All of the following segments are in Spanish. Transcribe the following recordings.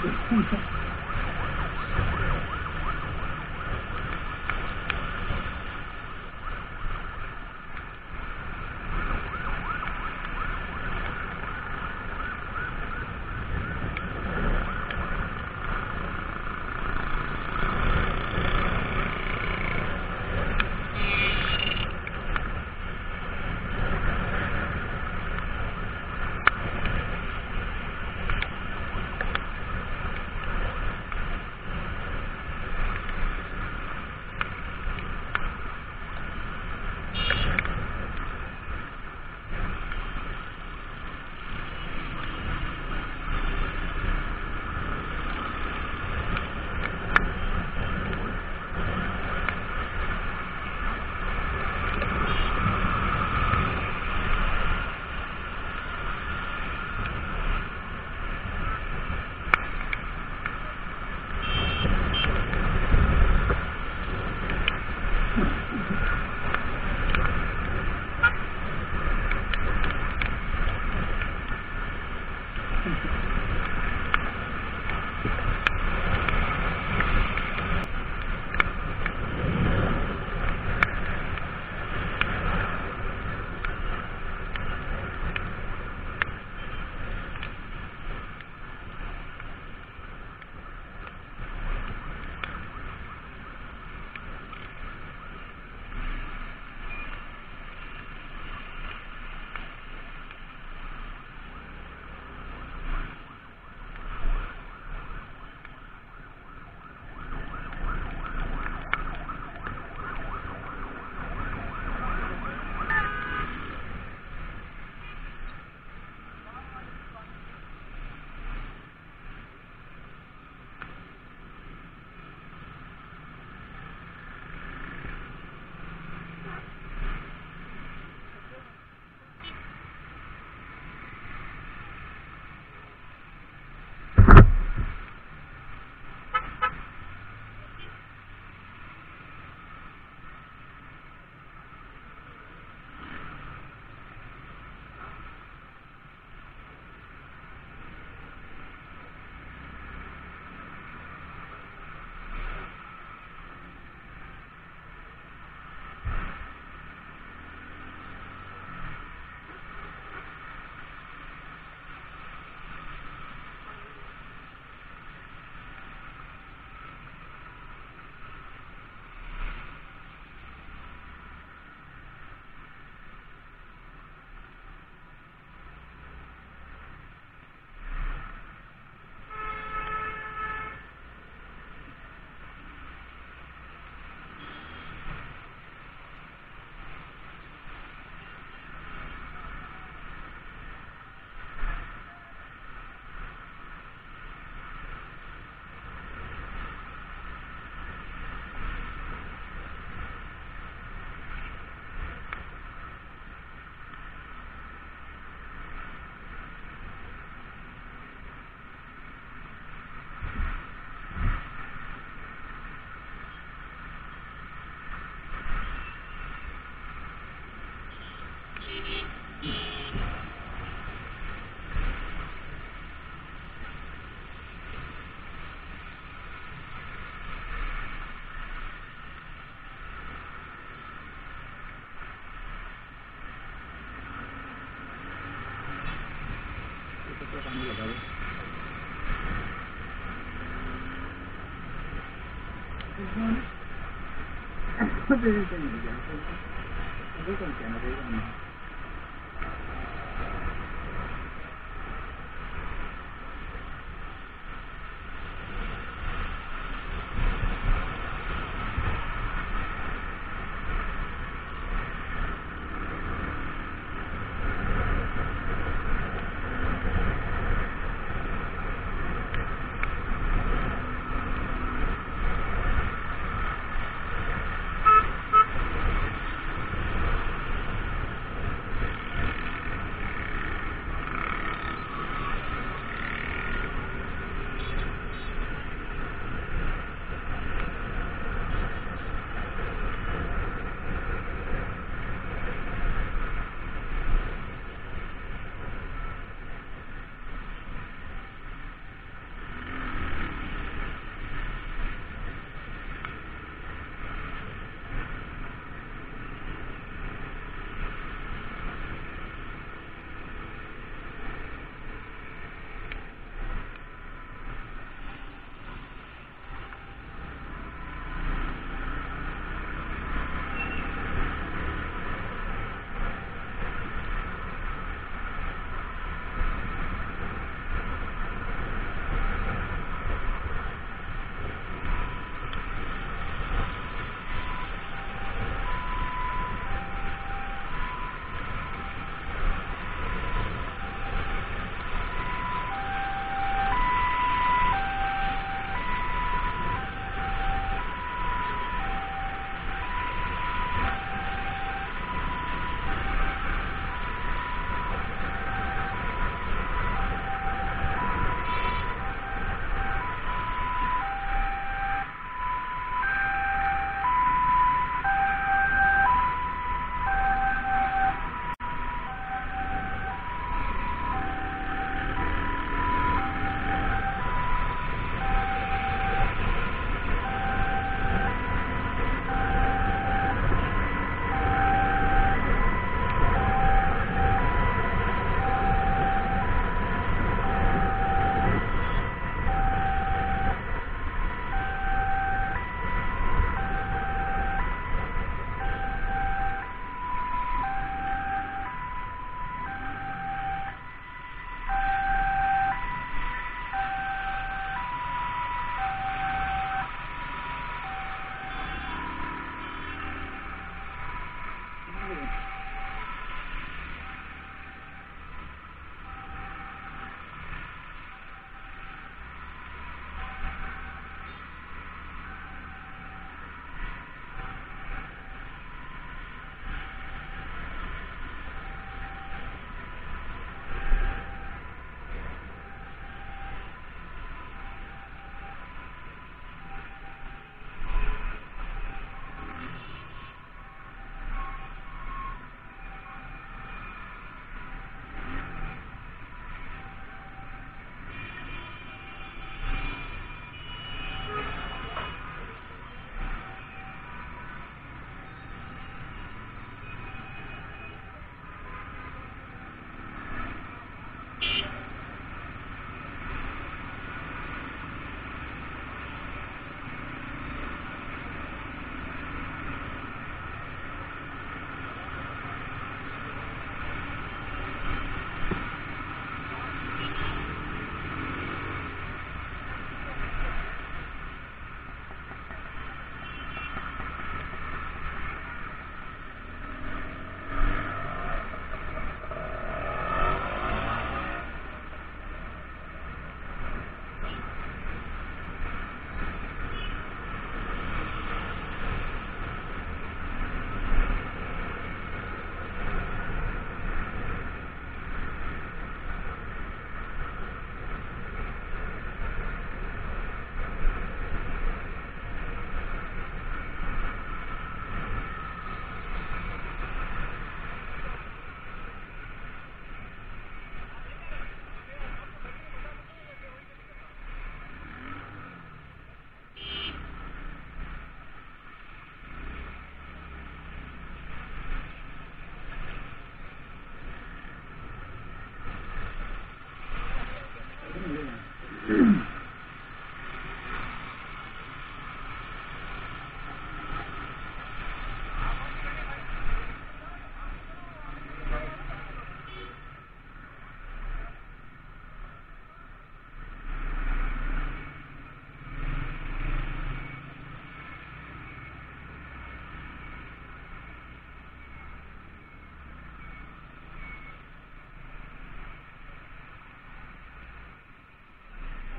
Disculpa.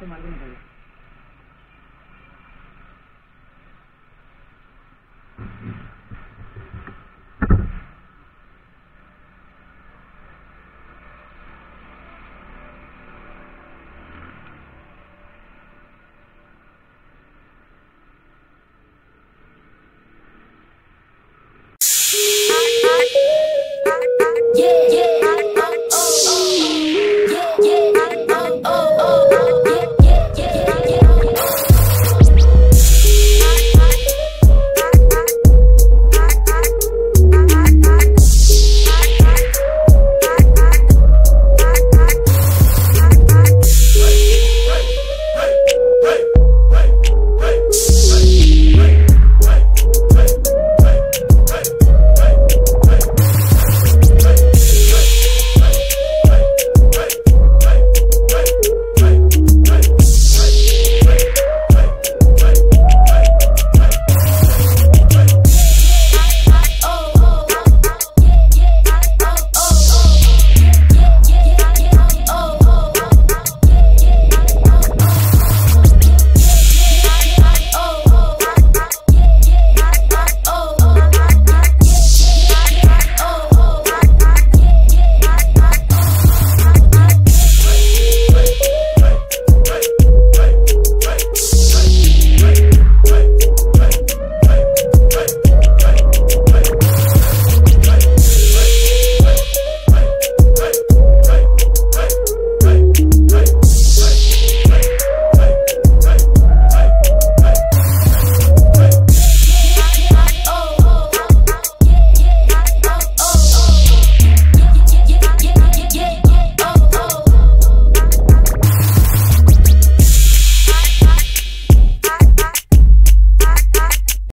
Gracias.